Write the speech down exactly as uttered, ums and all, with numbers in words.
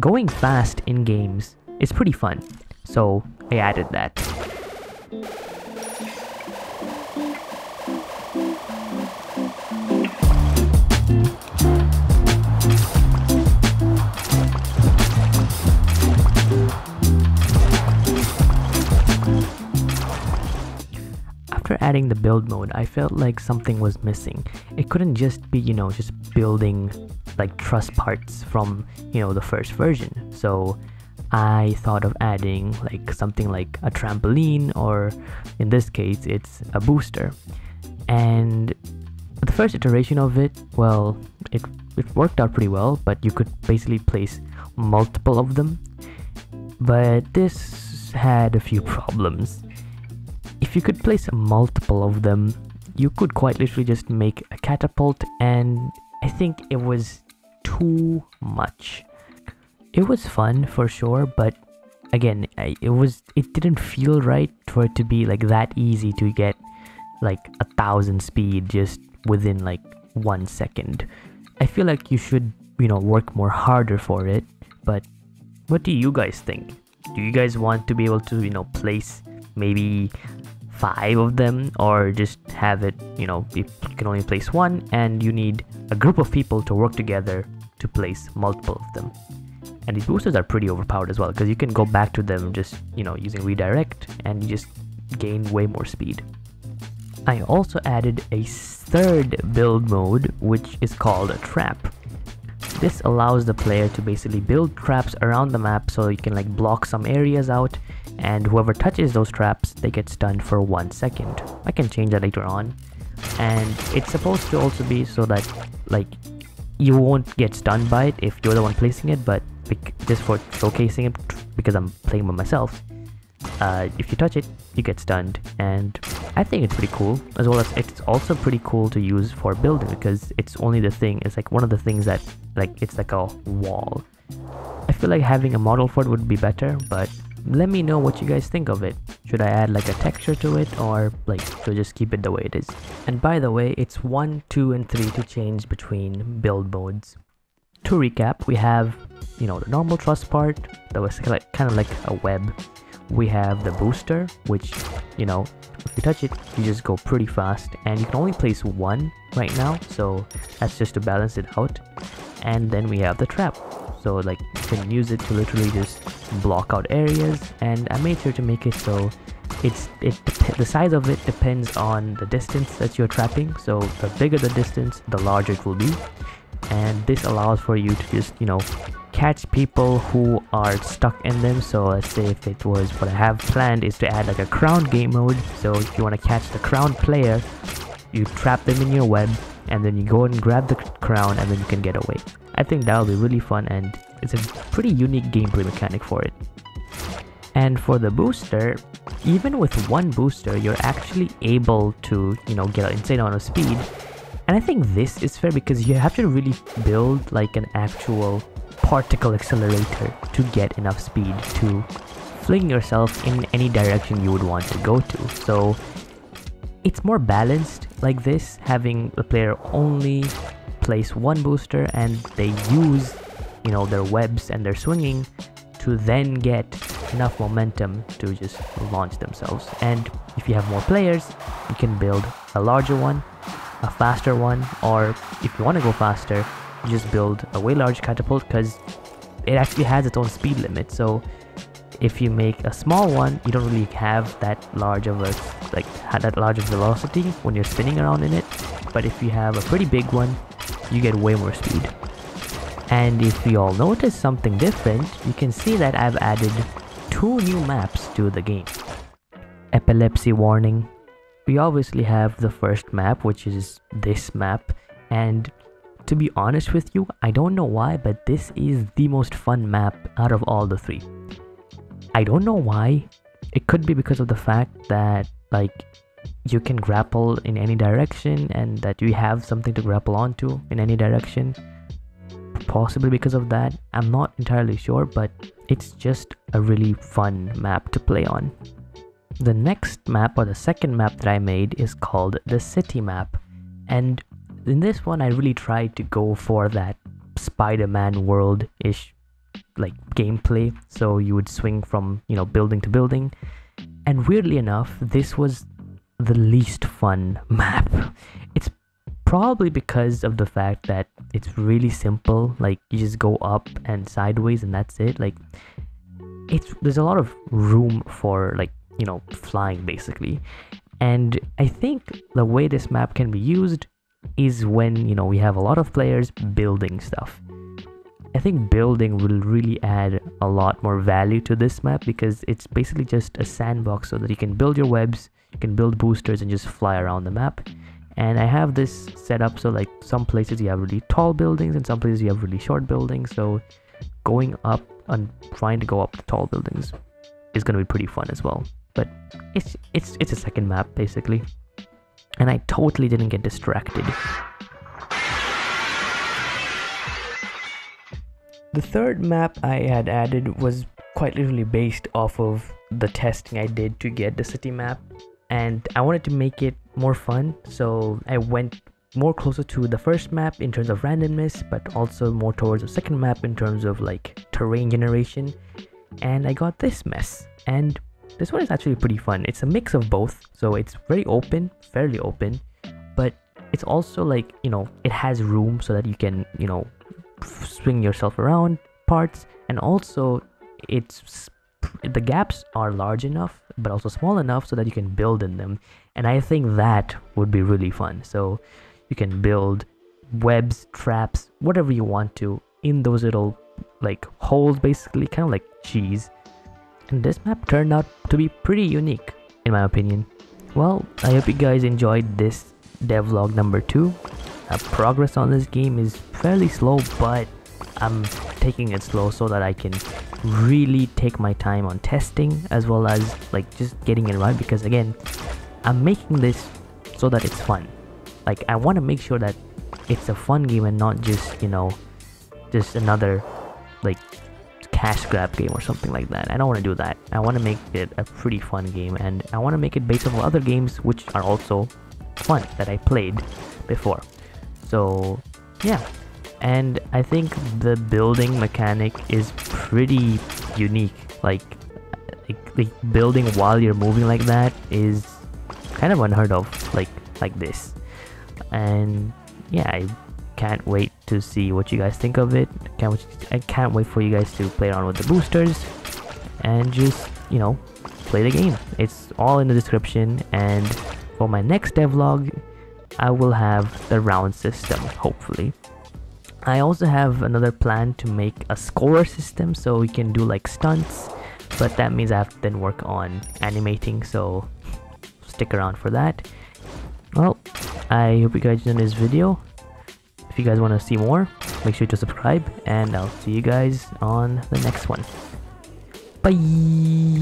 going fast in games is pretty fun, so I added that. After adding the build mode, I felt like something was missing. It couldn't just be, you know, just building like truss parts from, you know, the first version. So I thought of adding like something like a trampoline, or in this case it's a booster. And the first iteration of it, well, it, it worked out pretty well, but you could basically place multiple of them. But this had a few problems. If you could place multiple of them, you could quite literally just make a catapult, and I think it was too much. It was fun for sure, but again, it was it didn't feel right for it to be like that easy to get like a thousand speed just within like one second. I feel like you should, you know, work more harder for it. But what do you guys think? Do you guys want to be able to, you know, place maybe five of them, or just have it, you know, you can only place one and you need a group of people to work together to place multiple of them? And these boosters are pretty overpowered as well, because you can go back to them just, you know, using redirect, and you just gain way more speed. I also added a third build mode, which is called a trap. This allows the player to basically build traps around the map, so you can like block some areas out, and whoever touches those traps, they get stunned for one second. I can change that later on. And it's supposed to also be so that like you won't get stunned by it if you're the one placing it, but just for showcasing it, because I'm playing by myself, uh, if you touch it, you get stunned. And I think it's pretty cool, as well as it's also pretty cool to use for building, because it's only the thing, it's like one of the things that like it's like a wall. I feel like having a model for it would be better, but let me know what you guys think of it. Should I add like a texture to it, or like should I just keep it the way it is? And by the way, it's one, two and three to change between build modes. To recap, we have, you know, the normal truss part that was kind of like a web. We have the booster, which, you know, if you touch it, you just go pretty fast, and you can only place one right now, so that's just to balance it out. And then we have the trap. So like you can use it to literally just block out areas, and I made sure to make it so it's it the size of it depends on the distance that you're trapping. So the bigger the distance, the larger it will be, and this allows for you to just, you know, catch people who are stuck in them. So let's say if it was, what I have planned is to add like a crown game mode. So if you want to catch the crown player, you trap them in your web, and then you go and grab the crown, and then you can get away. I think that will be really fun, and it's a pretty unique gameplay mechanic for it. And for the booster, even with one booster, you're actually able to, you know, get an insane amount of speed. And I think this is fair, because you have to really build like an actual particle accelerator to get enough speed to fling yourself in any direction you would want to go to. So it's more balanced like this, having a player only place one booster, and they use, you know, their webs and their swinging to then get enough momentum to just launch themselves. And if you have more players, you can build a larger one, a faster one, or if you want to go faster, you just build a way large catapult, because it actually has its own speed limit. So if you make a small one, you don't really have that large of a like that large of velocity when you're spinning around in it. But if you have a pretty big one, you get way more speed. And if you all notice something different, you can see that I've added two new maps to the game. Epilepsy warning. We obviously have the first map, which is this map, and to be honest with you, I don't know why, but this is the most fun map out of all the three. I don't know why. It could be because of the fact that like you can grapple in any direction, and that you have something to grapple onto in any direction. Possibly because of that, I'm not entirely sure, but it's just a really fun map to play on. The next map, or the second map that I made, is called the City map. And in this one, I really tried to go for that Spider-Man world-ish like gameplay, so you would swing from, you know, building to building. And weirdly enough, this was the least fun map. It's probably because of the fact that it's really simple, like you just go up and sideways and that's it. Like it's there's a lot of room for, like, you know, flying basically. And I think the way this map can be used is when, you know, we have a lot of players building stuff. I think building will really add a lot more value to this map, because it's basically just a sandbox so that you can build your webs, you can build boosters and just fly around the map. And I have this set up so, like, some places you have really tall buildings and some places you have really short buildings, so going up and trying to go up the tall buildings is going to be pretty fun as well. But it's it's it's a second map basically, and I totally didn't get distracted. The third map I had added was quite literally based off of the testing I did to get the city map, and I wanted to make it more fun, so I went more closer to the first map in terms of randomness, but also more towards the second map in terms of, like, terrain generation. And I got this mess, and this one is actually pretty fun. It's a mix of both, so it's very open, fairly open, but it's also, like, you know, it has room so that you can, you know, swing yourself around parts, and also it's the gaps are large enough but also small enough so that you can build in them. And I think that would be really fun, so you can build webs, traps, whatever you want to in those little, like, holes basically, kind of like cheese. And this map turned out to be pretty unique in my opinion. Well, I hope you guys enjoyed this devlog number two. Uh, progress on this game is fairly slow, but I'm taking it slow so that I can really take my time on testing as well as, like, just getting it right, because again, I'm making this so that it's fun. Like, I want to make sure that it's a fun game and not just, you know, just another, like, cash grab game or something like that. I don't want to do that. I want to make it a pretty fun game, and I want to make it based on other games which are also fun that I played before. So yeah, and I think the building mechanic is pretty unique. Like, like, like building while you're moving like that is kind of unheard of, like like this. And yeah, I can't wait to see what you guys think of it. Can't I can't wait for you guys to play around with the boosters and just, you know, play the game. It's all in the description, and for my next devlog, I will have the round system, hopefully. I also have another plan to make a score system so we can do, like, stunts, but that means I have to then work on animating, so stick around for that. Well, I hope you guys enjoyed this video. If you guys want to see more, make sure to subscribe, and I'll see you guys on the next one. Bye!